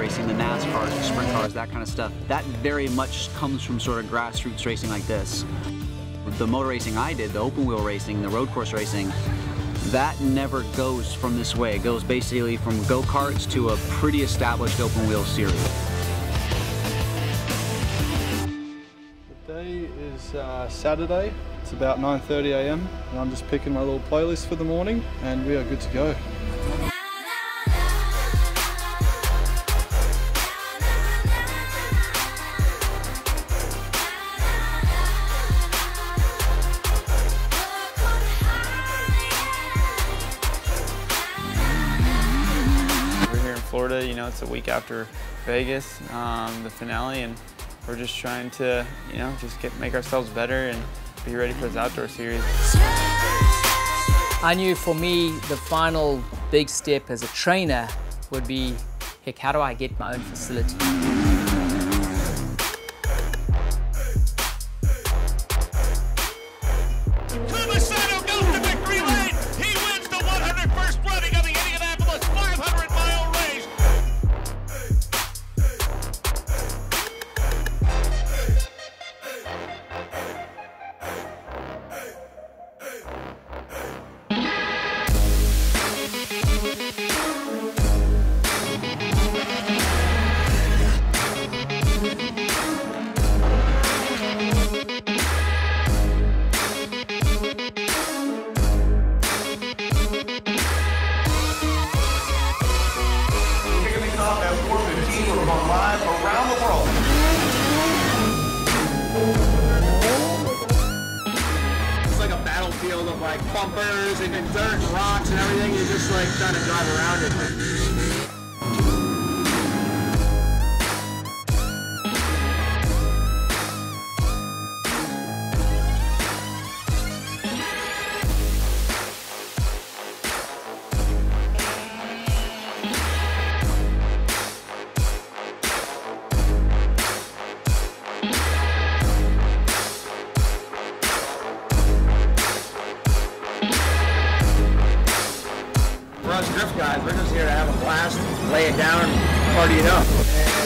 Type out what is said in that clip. racing, the NASCARs, the sprint cars, that kind of stuff. That very much comes from sort of grassroots racing like this. The motor racing I did, the open wheel racing, the road course racing, that never goes from this way. It goes basically from go-karts to a pretty established open wheel series. The day is Saturday. It's about 9:30 a.m. and I'm just picking my little playlist for the morning and we are good to go. Florida, you know, it's a week after Vegas, the finale, and we're just trying to, you know, just make ourselves better and be ready for this outdoor series. I knew for me the final big step as a trainer would be, heck, how do I get my own facility? Live around the world. It's like a battlefield of like bumpers and dirt and rocks and everything. You're just like trying to drive around it. Us drift guys, we're just here to have a blast, lay it down, and party it up.